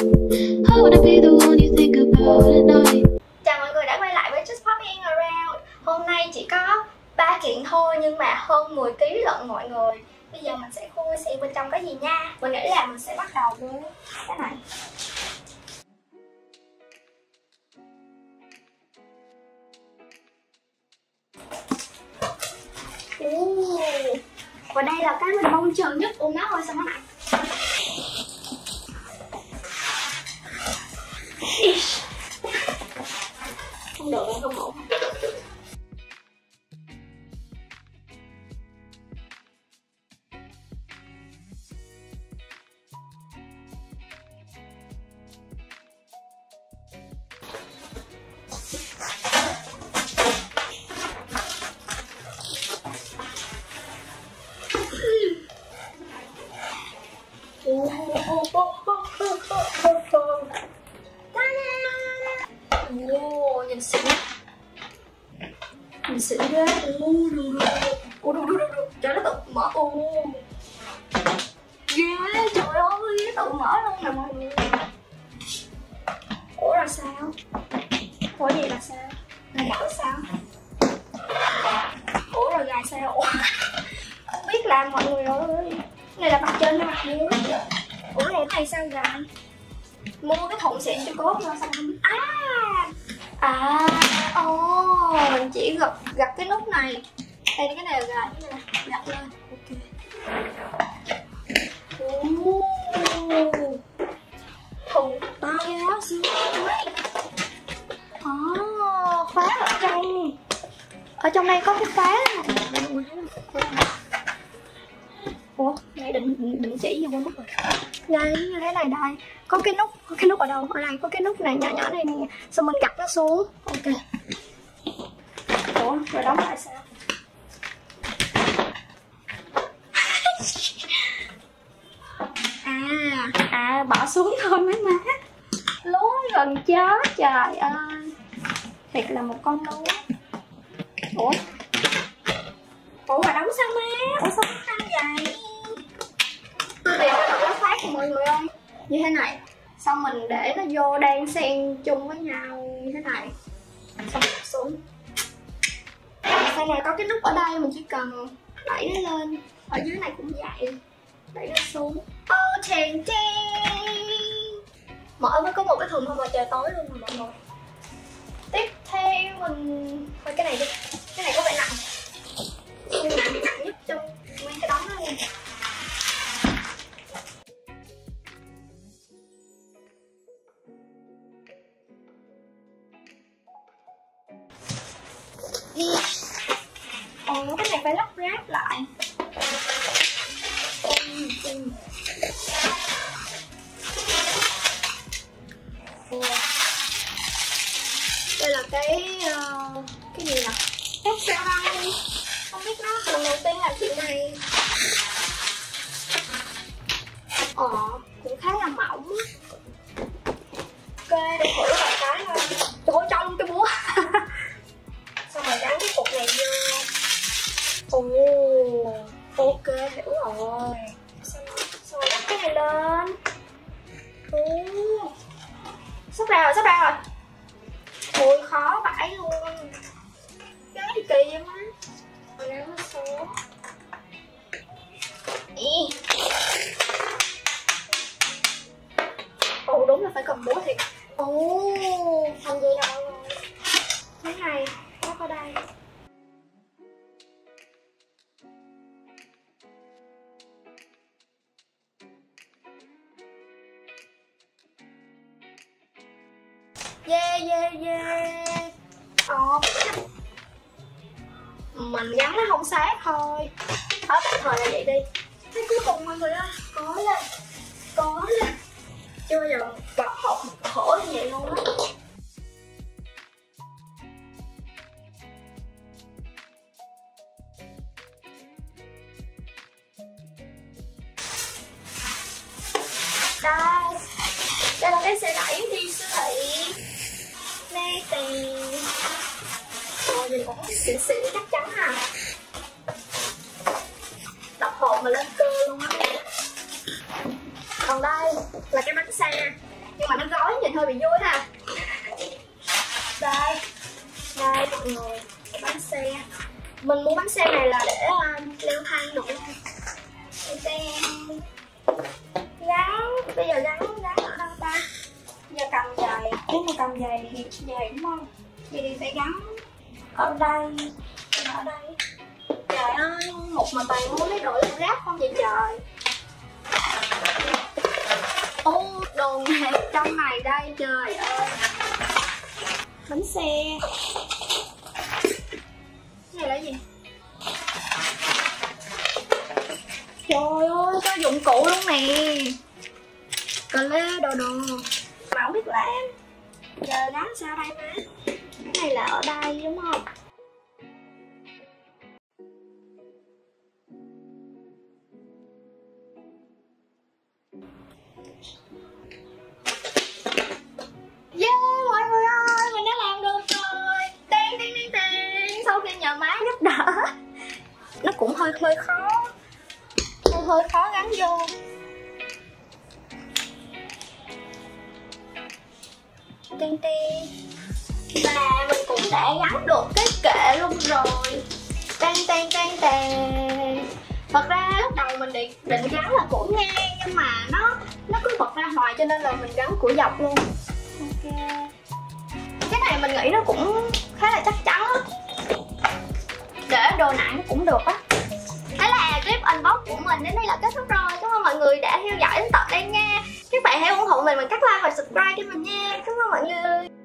Chào mọi người đã quay lại với Just Popping Around. Hôm nay chỉ có 3 kiện thôi nhưng mà hơn 10 kg lận mọi người. Bây giờ mình sẽ khui xem bên trong có gì nha. Mình nghĩ là mình sẽ bắt đầu với cái này. Và đây là cái mình mong chờ nhất. Uống nó thôi xong nó nặng. Không được, không ổn. Wow, nhìn xịn. Nhìn xịn ghê. Trời nó tự mở. Ghê, trời ơi, nó tự mở luôn nè mọi người. Ủa là sao? Ủa vậy là sao? Mở sao? Ủa rồi gài sao? Ủa? Không biết làm mọi người ơi. Này là mặt trên hay mặt dưới? Ủa này cái này sao gài? Mua cái thùng xịn cho cốt rồi xong không biết. Mình chỉ gập cái nút này. Đây cái này là gài như thế này, gập lên. Ok. Thùng to quá xíu. Khóa ở trong. Ở trong đây có cái khóa. Ủa, nãy định chỉ vô mất rồi. Đây như thế này đây. Có cái nút ở đâu? Ở đây có cái nút này nhỏ này nè. Xong mình gập nó xuống. Ok. Ủa, rồi đóng lại sao? Bỏ xuống thôi mấy má. Lúa gần chết trời ơi. Thiệt là một con lúa. Ủa mà đóng sao má? Ủa sao nó căng vậy? Tiền nó đọc nó phát của mọi người không? Như thế này. Xong mình để nó vô đan xen chung với nhau như thế này. Xong đọc xuống. Sau này có cái nút ở đây mình chỉ cần đẩy nó lên. Ở dưới này cũng vậy. Đẩy nó xuống. Chèn chèn. Mọi người có một cái thùng không mà trời tối luôn rồi mọi người. Tiếp theo mình... thôi cái này đi. Cái này có vẻ nặng. Nhưng mà nặng nhất trong mấy cái đống đó luôn. Cái này phải lắp ráp lại. Đây là cái gì nè? Cái xe hơi. Không biết nó lần đầu tiên làm chuyện này. Cũng khá là mỏng. Ok, để thử lại cái thôi. Trời ơi, trong cái búa. Xong rồi gắn cái cục này vô. Ok, hiểu rồi. Xong rồi đắp cái này lên. Sắp ra rồi. Ôi, khó vãi luôn. Cái gì kỳ vậy má. Rồi đắp nó xuống. Đúng là phải cầm búa thiệt. Thành vậy rồi. Cái này, nó ở đây. Yeah. Mình gắn nó không sát thôi. Ở tạm thời là vậy đi. Thế cuối cùng mọi người ơi, có lên. Chưa bao giờ bật hộp khổ như vậy luôn á. Đây là cái xe đẩy đi siêu thị. Nay tiền. Nhìn cũng xỉn chắc chắn à. Đập hộp mà lên cơ luôn á. Còn đây là cái bánh xe. nhưng mà nó gói nhìn hơi bị vui ha. Đây, đây mọi người, cái bánh xe. Mình mua bánh xe này là để leo thang được. Xe gắn, bây giờ gắn ở đâu ta? Giờ cầm giày, nếu mà cầm giày thì giày đúng không? Vậy thì phải gắn ở đây, ở đây. Trời ơi, một mình bạn muốn lấy đổi lên rác không vậy trời. Ô, đồ hẹp trong này đây, trời ơi. Bánh xe. Cái này là gì? Trời ơi, có dụng cụ luôn nè. Cà lê, đồ đồ. Mà không biết làm. Giờ gắn sao đây má? Cái này là ở đây đúng không? Yeah, mọi người ơi, mình đã làm được rồi. Tên tên tên tên. Sau khi nhờ má giúp đỡ. Nó cũng hơi khó. Hơi khó gắn vô. Tiên tiên. Và mình cũng đã gắn được cái kệ luôn rồi. Tên tên tên tên. Thật ra lúc đầu mình định gắn là củ ngang, nhưng mà nó cứ bật ra hoài cho nên là mình gắn củ dọc luôn. Ok. Cái này mình nghĩ nó cũng khá là chắc chắn á. Để đồ nặng cũng được á. Đấy là clip unbox của mình đến đây là kết thúc rồi. Cảm ơn mọi người đã theo dõi đến tập đây nha. Các bạn hãy ủng hộ mình bằng cách like và subscribe cho mình nha. Cảm ơn mọi người.